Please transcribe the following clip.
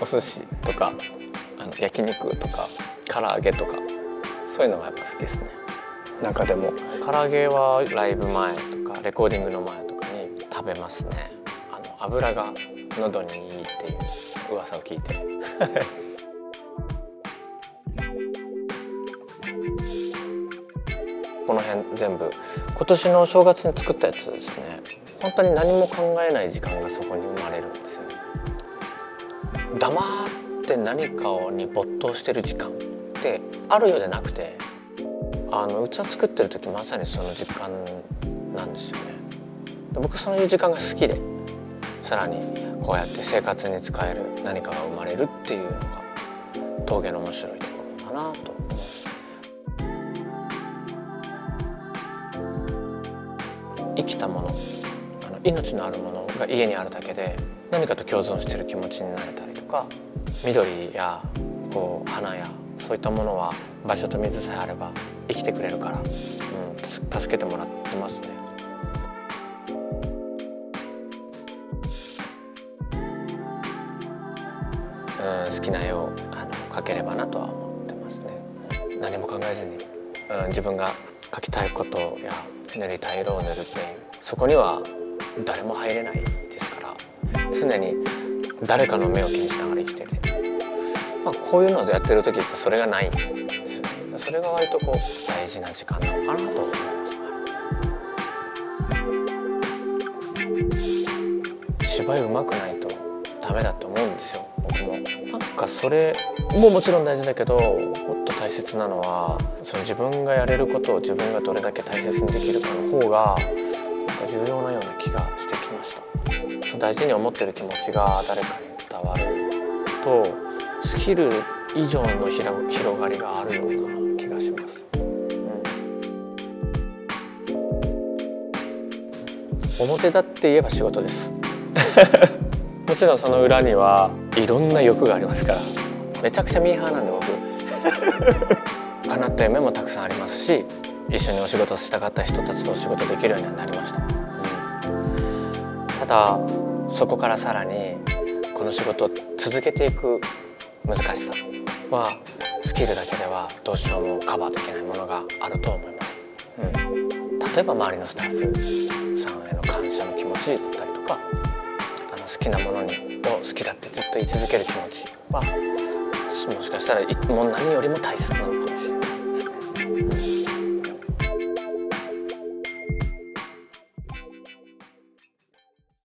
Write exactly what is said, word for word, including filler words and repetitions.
お寿司とかあの焼肉とか唐揚げとかそういうのがやっぱ好きですね。中でも唐揚げはライブ前とかレコーディングの前とかに食べますね。あの油が喉にいいっていう噂を聞いてこの辺全部今年の正月に作ったやつですね。本当に何も考えない時間がそこに生まれるんですよね。黙って何かに没頭してる時間ってあるようでなくて、あの器作ってる時まさにその時間なんですよね。僕そういう時間が好きで、さらにこうやって生活に使える何かが生まれるっていうのが陶芸の面白いところかなと思います。生きたもの、あの命のあるものが家にあるだけで何かと共存してる気持ちになれたりとか、緑やこう花やそういったものは場所と水さえあれば生きてくれるから、うん、助けてもらってますね。うん、好きな絵をあの描ければなとは思ってますね。何も考えずに、うん、自分が描きたいことや塗りたい色を塗るっていう、そこには誰も入れないですから、常に誰かの目を気にしながら生きてて、まあ、こういうのでやってる時ってそれがないんですよ。それが割とこう大事な時間なのかなと思います。芝居うまくないとダメだと思うんですよ、僕も。なんかそれももちろん大事だけど、もっと大切なのはその自分がやれることを自分がどれだけ大切にできるかの方がなんか重要なような気がしてきました。その大事に思ってる気持ちが誰かに伝わると、スキル以上のひら広がりがあるような気がします、うん、表立って言えば仕事ですもちろんその裏にはいろんな欲がありますから。めちゃくちゃミーハーなんで僕叶った夢もたくさんありますし、一緒にお仕事したかった人たちとお仕事できるようになりました、うん、ただそこからさらにこの仕事を続けていく難しさは、スキルだけではどうしようもカバーできないものがあると思います、うん、例えば周りのスタッフさんへの感謝の気持ちだったりとか、あの好きなものにを好きだってずっと言い続ける気持ちはもしかしたらもう何よりも大切なのかもしれないですね。